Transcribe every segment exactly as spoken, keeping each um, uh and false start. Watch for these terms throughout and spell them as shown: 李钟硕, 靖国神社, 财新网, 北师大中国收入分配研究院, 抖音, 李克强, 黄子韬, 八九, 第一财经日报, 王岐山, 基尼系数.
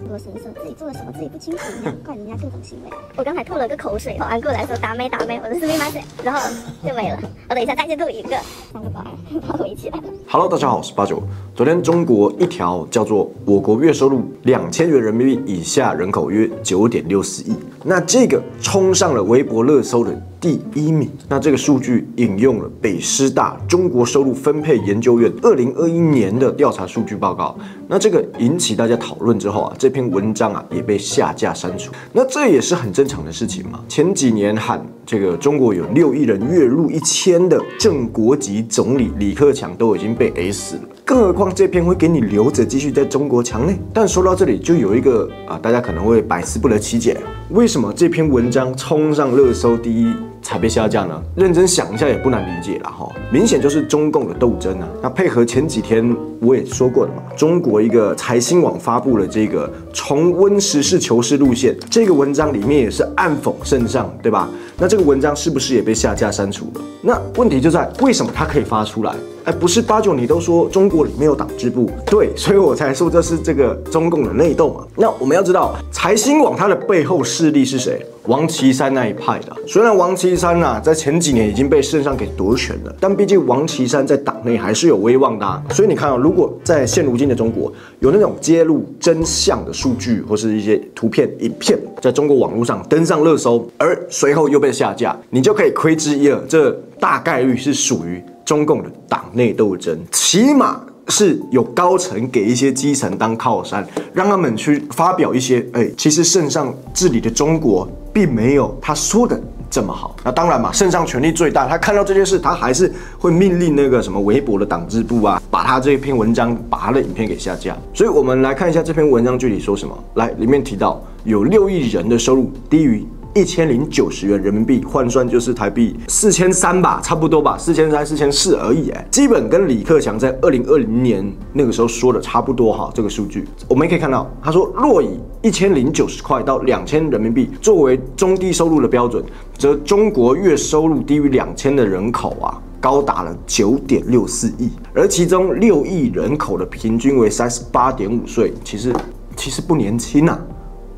很多神社自己做了什么自己不清楚，你要怪人家各种行为。我刚才吐了个口水，保安过来说打妹打妹，我的是没满水，然后就没了。我等一下再去吐一个，三个保安把我一起来了。Hello， 大家好，我是八九。昨天中国一条叫做《我国月收入两千元人民币以下人口约九点六四亿》，那这个冲上了微博热搜的第一名。那这个数据引用了北师大中国收入分配研究院二零二一年的调查数据报告。那这个引起大家讨论之后啊，这篇 文章啊也被下架删除，那这也是很正常的事情嘛。前几年喊这个中国有六亿人月入一千的正国级总理李克强都已经被 S 死了，更何况这篇会给你留着继续在中国墙内。但说到这里，就有一个啊，大家可能会百思不得其解，为什么这篇文章冲上热搜第一才被下架呢？认真想一下也不难理解啦哈，明显就是中共的斗争啊。那配合前几天我也说过的嘛，中国一个财新网发布了这个 重温实事求是路线，这个文章里面也是暗讽圣上，对吧？那这个文章是不是也被下架删除了？那问题就在为什么它可以发出来？哎，不是八九，你都说中国里面有党支部，对，所以我才说这是这个中共的内斗嘛。那我们要知道，财新网它的背后势力是谁？ 王岐山那一派的，虽然王岐山呐、啊、在前几年已经被圣上给夺权了，但毕竟王岐山在党内还是有威望的、啊。所以你看啊、哦，如果在现如今的中国有那种揭露真相的数据或是一些图片、影片，在中国网络上登上热搜，而随后又被下架，你就可以窥之一二，这大概率是属于中共的党内斗争，起码 是有高层给一些基层当靠山，让他们去发表一些，哎，其实圣上治理的中国并没有他说的这么好。那当然嘛，圣上权力最大，他看到这件事，他还是会命令那个什么微博的党支部啊，把他这篇文章、把他的影片给下架。所以我们来看一下这篇文章具体说什么。来，里面提到有六亿人的收入低于 一千零九十元人民币，换算就是台币四千三吧，差不多吧，四千三、四千四而已，哎，基本跟李克强在二零二零年那个时候说的差不多哈。这个数据我们也可以看到，他说若以一千零九十块到两千人民币作为中低收入的标准，则中国月收入低于两千的人口啊， 高达了 九点六四亿，而其中六亿人口的平均为 三十八点五岁，其实其实不年轻啊。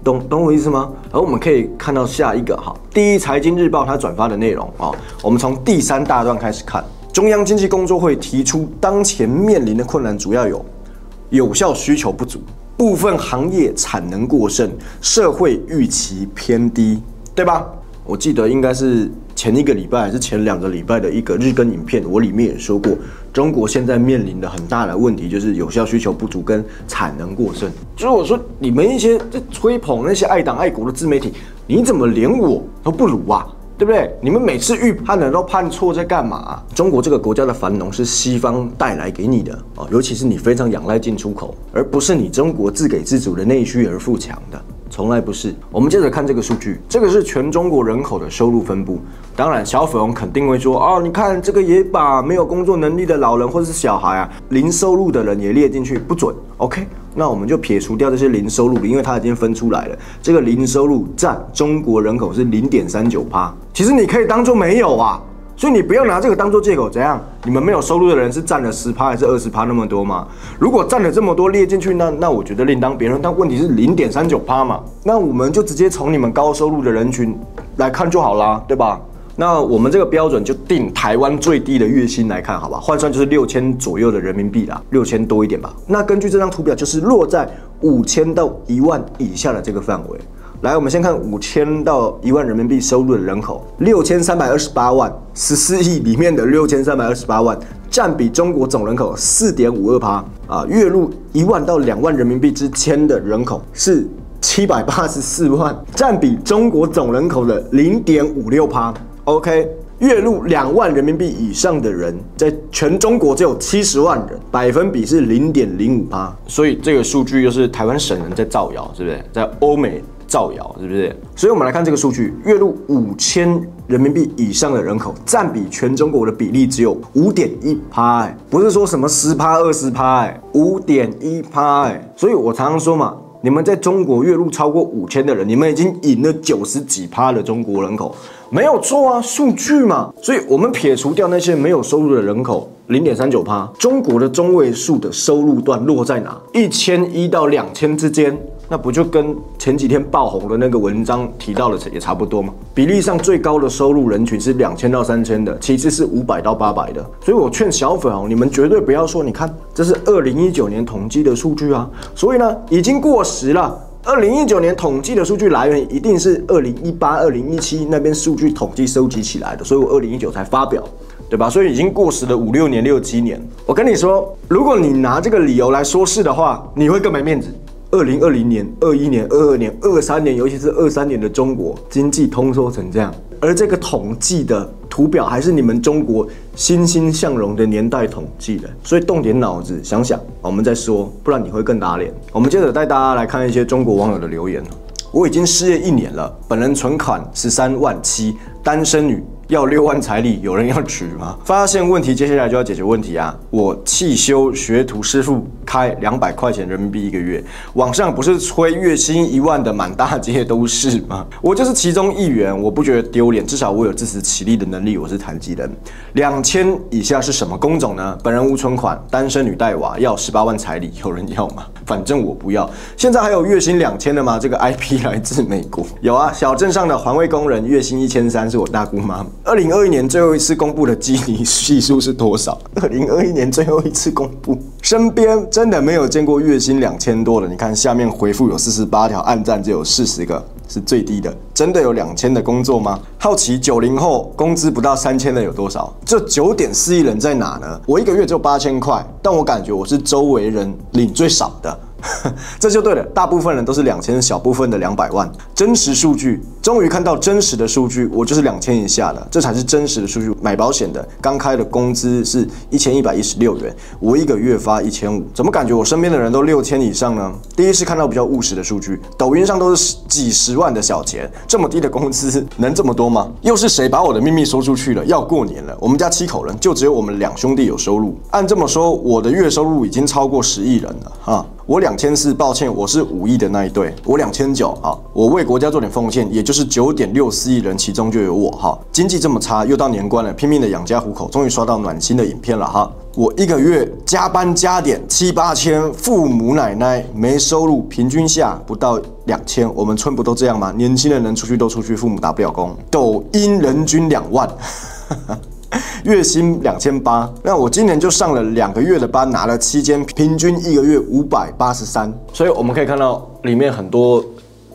懂懂我意思吗？而我们可以看到下一个哈，第一财经日报它转发的内容啊、哦，我们从第三大段开始看。中央经济工作会提出，当前面临的困难主要有有效需求不足，部分行业产能过剩，社会预期偏低，对吧？我记得应该是前一个礼拜还是前两个礼拜的一个日更影片，我里面也说过，中国现在面临的很大的问题就是有效需求不足跟产能过剩。就是我说你们一些在吹捧那些爱党爱国的自媒体，你怎么连我都不如啊？ 对不对？你们每次预判的都判错，在干嘛、啊？中国这个国家的繁荣是西方带来给你的啊、哦，尤其是你非常仰赖进出口，而不是你中国自给自足的内需而富强的，从来不是。我们接着看这个数据，这个是全中国人口的收入分布。当然，小粉红肯定会说哦，你看这个也把没有工作能力的老人或者是小孩啊，零收入的人也列进去，不准。OK， 那我们就撇除掉这些零收入，因为它已经分出来了。这个零收入占中国人口是百分之零点三九。 其实你可以当做没有啊，所以你不要拿这个当做借口。怎样？你们没有收入的人是占了十趴还是二十趴那么多吗？如果占了这么多列进去，那那我觉得另当别论。但问题是零点三九趴嘛，那我们就直接从你们高收入的人群来看就好啦，对吧？那我们这个标准就定台湾最低的月薪来看，好吧？换算就是六千左右的人民币啦，六千多一点吧。那根据这张图表，就是落在五千到一万以下的这个范围。 来，我们先看五千到一万人民币收入的人口，六千三百二十八万，十四亿里面的六千三百二十八万，占比中国总人口四点五二趴啊，月入一万到两万人民币之间的人口是七百八十四万，占比中国总人口的零点五六趴。OK， 月入两万人民币以上的人，在全中国只有七十万人，百分比是零点零五趴。所以这个数据又是台湾省人在造谣，是不是？在欧美 造谣是不是？所以我们来看这个数据，月入五千人民币以上的人口占比全中国的比例只有五点一趴，哎，不是说什么十趴、二十趴，哎，五点一趴，哎。所以我常常说嘛，你们在中国月入超过五千的人，你们已经赢了九十几趴的中国人口，没有错啊，数据嘛。所以我们撇除掉那些没有收入的人口， 零点三九趴，中国的中位数的收入段落在哪？一千一到两千之间，那不就跟前几天爆红的那个文章提到的也差不多吗？比例上最高的收入人群是两千到三千的，其次是五百到八百的。所以我劝小粉红，你们绝对不要说，你看这是二零一九年统计的数据啊，所以呢已经过时了。二零一九年统计的数据来源一定是二零一八、二零一七那边数据统计收集起来的，所以我二零一九才发表。 对吧？所以已经过时了五六年、六七年。我跟你说，如果你拿这个理由来说事的话，你会更没面子。二零二零年、二一年、二二年、二三年，尤其是二三年的中国经济通缩成这样，而这个统计的图表还是你们中国欣欣向荣的年代统计的，所以动点脑子想想，我们再说，不然你会更打脸。我们接着带大家来看一些中国网友的留言。我已经失业一年了，本人存款十三万七，单身女。 要六万彩礼，有人要娶吗？发现问题，接下来就要解决问题啊！我汽修学徒师傅开两百块钱人民币一个月，网上不是吹月薪一万的满大街都是吗？我就是其中一员，我不觉得丢脸，至少我有自食其力的能力，我是残疾人。两千以下是什么工种呢？本人无存款，单身女带娃，要十八万彩礼，有人要吗？反正我不要。现在还有月薪两千的吗？这个 I P 来自美国，有啊，小镇上的环卫工人月薪一千三，是我大姑妈。 二零二一年最后一次公布的基尼系数是多少？二零二一年最后一次公布，身边真的没有见过月薪两千多的。你看下面回复有四十八条，按赞只有四十个，是最低的。真的有两千的工作吗？好奇九零后工资不到三千的有多少？这九点四亿人在哪呢？我一个月只有八千块，但我感觉我是周围人领最少的。 这就对了，大部分人都是两千，小部分的两百万。真实数据，终于看到真实的数据，我就是两千以下的，这才是真实的数据。买保险的，刚开的工资是一千一百一十六元，我一个月发一千五，怎么感觉我身边的人都六千以上呢？第一是看到比较务实的数据，抖音上都是几十万的小钱，这么低的工资能这么多吗？又是谁把我的秘密说出去了？要过年了，我们家七口人就只有我们两兄弟有收入，按这么说，我的月收入已经超过十亿人了啊！ 我两千四，抱歉，我是五亿的那一对。我两千九，好，我为国家做点奉献，也就是九点六四亿人，其中就有我哈。经济这么差，又到年关了，拼命的养家糊口，终于刷到暖心的影片了哈。我一个月加班加点七八千，父母奶奶没收入，平均下不到两千。我们村不都这样吗？年轻人能出去都出去，父母打不了工。抖音人均两万。月薪两千八，那我今年就上了两个月的班，拿了七间，平均一个月五百八十三。所以我们可以看到里面很多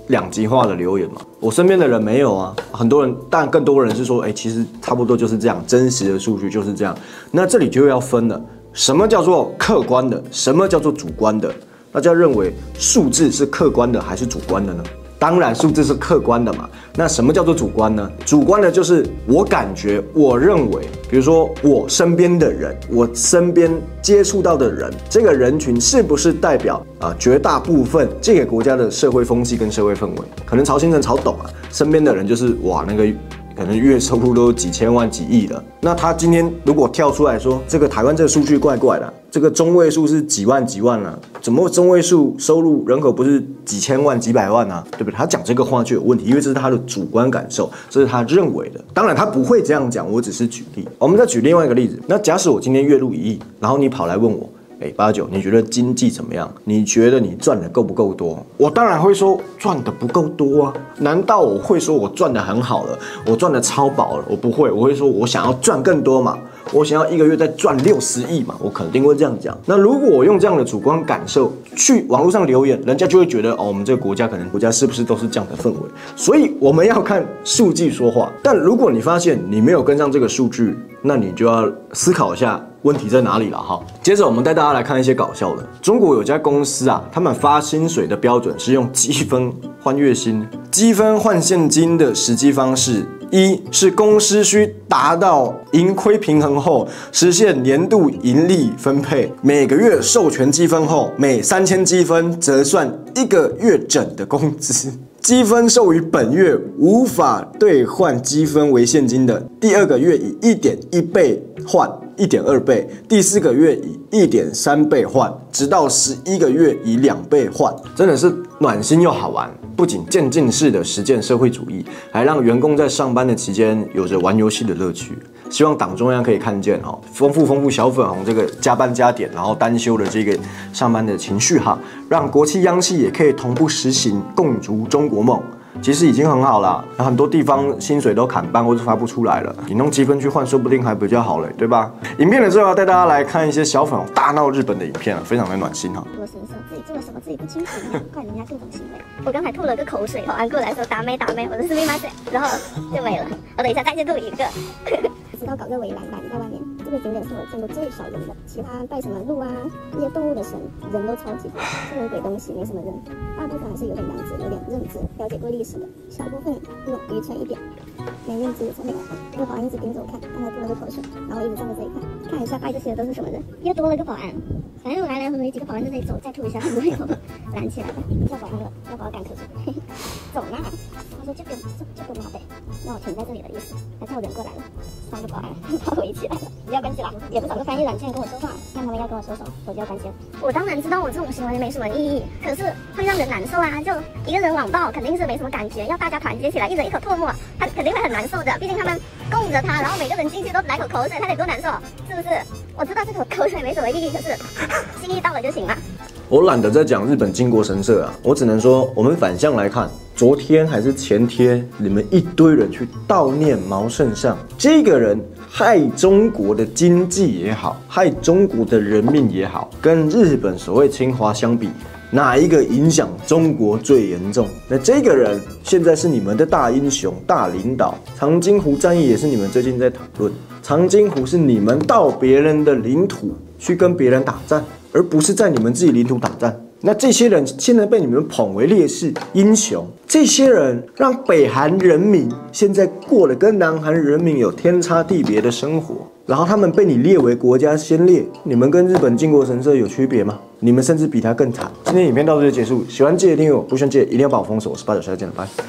两极化的留言嘛。我身边的人没有啊，很多人，但更多人是说，哎、欸，其实差不多就是这样，真实的数据就是这样。那这里就要分了，什么叫做客观的，什么叫做主观的？大家认为数字是客观的还是主观的呢？ 当然，数字是客观的嘛。那什么叫做主观呢？主观的就是我感觉，我认为，比如说我身边的人，我身边接触到的人，这个人群是不是代表啊绝大部分这个国家的社会风气跟社会氛围？可能曹先生、曹董啊，身边的人就是哇那个。 可能月收入都几千万、几亿的，那他今天如果跳出来说，这个台湾这个数据怪怪的、啊，这个中位数是几万、几万啊，怎么中位数收入人口不是几千万、几百万啊，对不对？他讲这个话就有问题，因为这是他的主观感受，这是他认为的。当然他不会这样讲，我只是举例。我们再举另外一个例子，那假使我今天月入一亿，然后你跑来问我。 哎，八九，你觉得经济怎么样？你觉得你赚的够不够多？我当然会说赚的不够多啊！难道我会说我赚的很好了，我赚的超饱了？我不会，我会说我想要赚更多嘛，我想要一个月再赚六十亿嘛，我肯定会这样讲。那如果我用这样的主观感受去网络上留言，人家就会觉得哦，我们这个国家可能国家是不是都是这样的氛围？所以我们要看数据说话。但如果你发现你没有跟上这个数据，那你就要思考一下。 问题在哪里了哈？接着我们带大家来看一些搞笑的。中国有家公司啊，他们发薪水的标准是用积分换月薪，积分换现金的实际方式一是公司需达到盈亏平衡后，实现年度盈利分配，每个月授权积分后，每三千积分折算一个月整的工资。 积分授予本月无法兑换积分为现金的，第二个月以 一点一 倍换 一点二 倍，第四个月以 一点三 倍换，直到十一个月以两倍换。真的是暖心又好玩，不仅渐进式的实践社会主义，还让员工在上班的期间有着玩游戏的乐趣。希望党中央可以看见哦，丰富丰富小粉红这个加班加点，然后单休的这个上班的情绪哈，让国企央企也可以同步实行共筑中国梦。 其实已经很好啦，很多地方薪水都砍半或是发不出来了，你用积分去换，说不定还比较好嘞，对吧？影片的最后要带大家来看一些小粉红大闹日本的影片啊，非常的暖心哈。我先生自己做了什么自己不清楚，怪人家这种行为。我刚才吐了个口水，保安过来说打妹打妹，我说是没麻醉，然后就没了。我等一下再去吐一个。直到搞个围栏拦在外面，这个景点是我见过最少人的，其他拜什么鹿啊那些动物的神人都超级多，这种鬼东西没什么人，大部分还是有点了解，有点认知，了解过历史。 小部分那种愚蠢一点，没认知才没办法。那个保安一直盯着我看，刚才吐了个口水，然后我一直站在这里看，看一下拜这些都是什么人，又多了个保安。反正我来来回回几个保安在这里走，再吐一下，很多口拦起来了，叫保安了，要把我赶出去。走啦！他说这个这个马背，让我停在这里的意思。他叫我人过来了，三个保安把我一起来了，不要关系啦，也不找个翻译软件跟我说话，让他们要跟我说什么，我就要担心。我当然知道我这种行为没什么意义，可是会让人难受啊！就一个人网暴，肯定是没什么感。 感觉要大家团结起来，一人一口唾沫，他肯定会很难受的。毕竟他们供着他，然后每个人进去都来口口水，他得多难受，是不是？我知道这口口水没什么意义，可是心意到了就行了。我懒得再讲日本靖国神社啊，我只能说，我们反向来看，昨天还是前天，你们一堆人去悼念毛圣上，这个人害中国的经济也好，害中国的人命也好，跟日本所谓侵华相比。 哪一个影响中国最严重？那这个人现在是你们的大英雄、大领导。长津湖战役也是你们最近在讨论。长津湖是你们到别人的领土去跟别人打战，而不是在你们自己领土打战。那这些人现在被你们捧为烈士、英雄，这些人让北韩人民现在过得跟南韩人民有天差地别的生活。 然后他们被你列为国家先烈，你们跟日本靖国神社有区别吗？你们甚至比他更惨。今天影片到这就结束，喜欢记得订阅我，不喜欢记得一定要把我封锁。我是八九，下次见了，拜。